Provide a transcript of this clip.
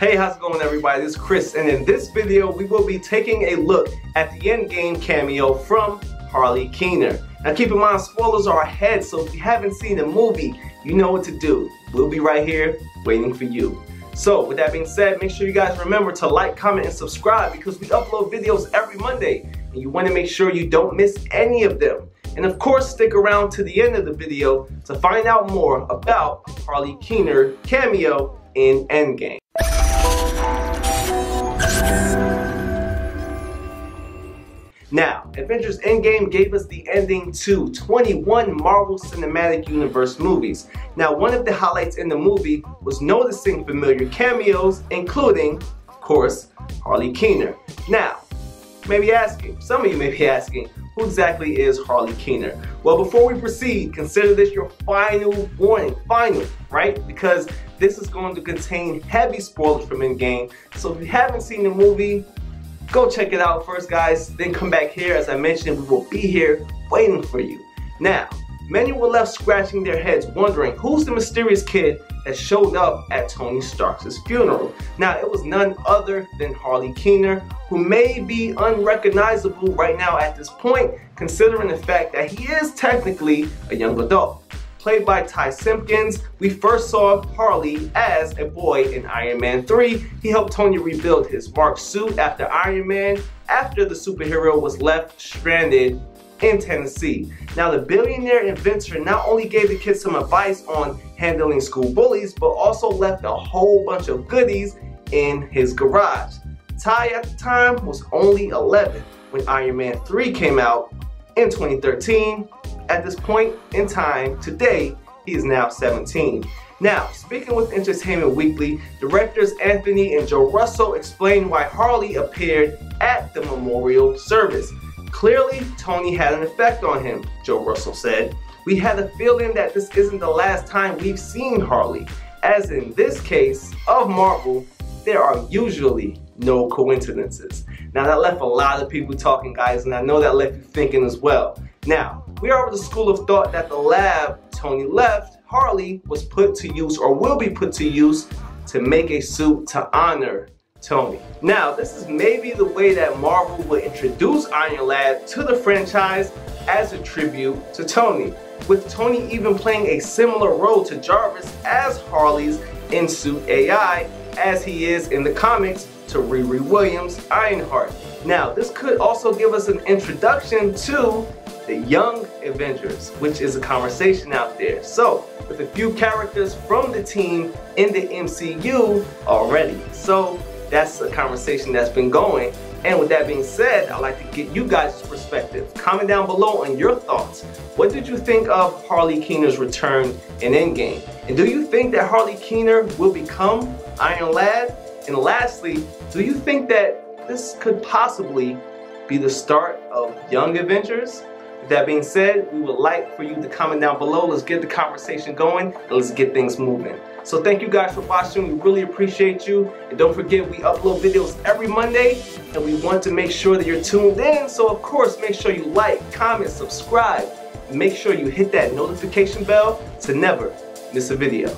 Hey, how's it going everybody? This is Chris, and in this video we will be taking a look at the Endgame cameo from Harley Keener. Now keep in mind, spoilers are ahead, so if you haven't seen the movie, you know what to do. We'll be right here waiting for you. So with that being said, make sure you guys remember to like, comment, and subscribe because we upload videos every Monday and you want to make sure you don't miss any of them. And of course, stick around to the end of the video to find out more about Harley Keener cameo in Endgame. Now, Avengers Endgame gave us the ending to 21 Marvel Cinematic Universe movies. Now, one of the highlights in the movie was noticing familiar cameos, including, of course, Harley Keener. Now, some of you may be asking, who exactly is Harley Keener? Well, before we proceed, consider this your final warning, right? Because this is going to contain heavy spoilers from Endgame, so if you haven't seen the movie, go check it out first, guys, then come back here. As I mentioned, we will be here waiting for you. Now, many were left scratching their heads wondering who's the mysterious kid that showed up at Tony Stark's funeral. Now, it was none other than Harley Keener, who may be unrecognizable right now at this point, considering the fact that he is technically a young adult. Played by Ty Simpkins, we first saw Harley as a boy in Iron Man 3. He helped Tony rebuild his marked suit after Iron Man, after the superhero was left stranded in Tennessee. Now, the billionaire inventor not only gave the kid some advice on handling school bullies, but also left a whole bunch of goodies in his garage. Ty at the time was only 11 when Iron Man 3 came out in 2013. At this point in time, today, he is now 17. Now, speaking with Entertainment Weekly, directors Anthony and Joe Russo explained why Harley appeared at the memorial service. Clearly, Tony had an effect on him, Joe Russo said. We had a feeling that this isn't the last time we've seen Harley. As in this case of Marvel, there are usually no coincidences. Now, that left a lot of people talking, guys, and I know that left you thinking as well. Now, we are of the school of thought that the lab Tony left, Harley, was put to use or will be put to use to make a suit to honor Tony. Now, this is maybe the way that Marvel would introduce Iron Lad to the franchise as a tribute to Tony, with Tony even playing a similar role to Jarvis as Harley's in-suit AI, as he is in the comics to Riri Williams' Ironheart. Now, this could also give us an introduction to the Young Avengers, which is a conversation out there. So, with a few characters from the team in the MCU already. So, that's a conversation that's been going. And with that being said, I'd like to get you guys' perspective. Comment down below on your thoughts. What did you think of Harley Keener's return in Endgame? And do you think that Harley Keener will become Iron Lad? And lastly, do you think that this could possibly be the start of Young Avengers? With that being said, we would like for you to comment down below. Let's get the conversation going and let's get things moving. So thank you guys for watching. We really appreciate you. And don't forget, we upload videos every Monday and we want to make sure that you're tuned in. So of course, make sure you like, comment, subscribe, and make sure you hit that notification bell to never miss a video.